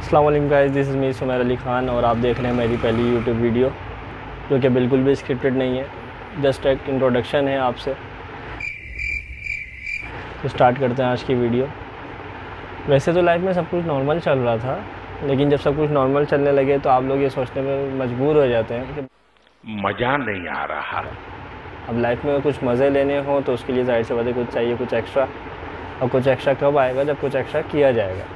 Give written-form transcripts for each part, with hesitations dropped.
अस्सलाम वालेकुम guys, this is me Sumair Ali Khan और आप देख रहे हैं मेरी पहली YouTube वीडियो जो कि बिल्कुल भी स्क्रिप्टेड नहीं है, जस्ट एक इंट्रोडक्शन है आपसे। तो स्टार्ट करते हैं आज की वीडियो। वैसे तो लाइफ में सब कुछ नॉर्मल चल रहा था, लेकिन जब सब कुछ नॉर्मल चलने लगे तो आप लोग ये सोचने पर मजबूर हो जाते हैं कि मज़ा नहीं आ रहा। अब लाइफ में कुछ मज़े लेने हों तो उसके लिए जाहिर सी बात है कुछ चाहिए, कुछ एक्स्ट्रा। और कुछ एक्स्ट्रा कब आएगा? जब कुछ एक्स्ट्रा किया जाएगा।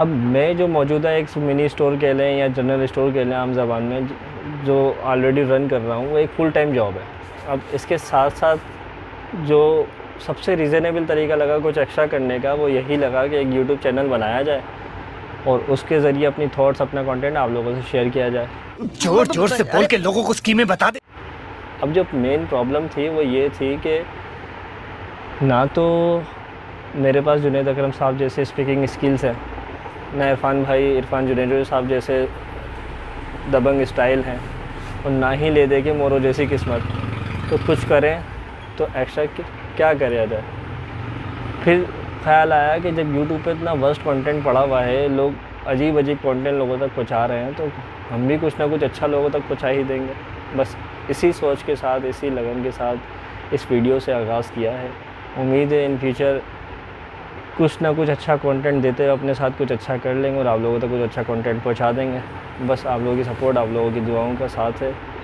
अब मैं जो मौजूदा एक मिनी स्टोर कह लें या जनरल स्टोर कह लें आम जबान में, जो ऑलरेडी रन कर रहा हूँ, वो एक फुल टाइम जॉब है। अब इसके साथ साथ जो सबसे रीज़नेबल तरीका लगा कुछ एक्स्ट्रा करने का, वो यही लगा कि एक यूट्यूब चैनल बनाया जाए और उसके ज़रिए अपनी थॉट्स, अपना कंटेंट आप लोगों से शेयर किया जाए। जोर जोर से बोल के लोगों को स्कीमें बता दे। अब जो मेन प्रॉब्लम थी वो ये थी कि ना तो मेरे पास जुनैद अकरम साहब जैसे स्पीकिंग स्किल्स हैं, ना इरफान जुनेजो साहब जैसे दबंग स्टाइल हैं, और ना ही ले दे के मोरो जैसी किस्मत। तो कुछ करें तो एक्स्ट्रा क्या करा जाए। फिर ख्याल आया कि जब YouTube पे इतना वर्स्ट कंटेंट पड़ा हुआ है, लोग अजीब अजीब कंटेंट लोगों तक पहुंचा रहे हैं, तो हम भी कुछ ना कुछ अच्छा लोगों तक पहुंचा ही देंगे। बस इसी सोच के साथ, इसी लगन के साथ इस वीडियो से आगाज़ किया है। उम्मीद है इन फ्यूचर कुछ ना कुछ अच्छा कंटेंट देते हुए अपने साथ कुछ अच्छा कर लेंगे और आप लोगों तक कुछ अच्छा कंटेंट पहुंचा देंगे। बस आप लोगों की सपोर्ट, आप लोगों की दुआओं का साथ है।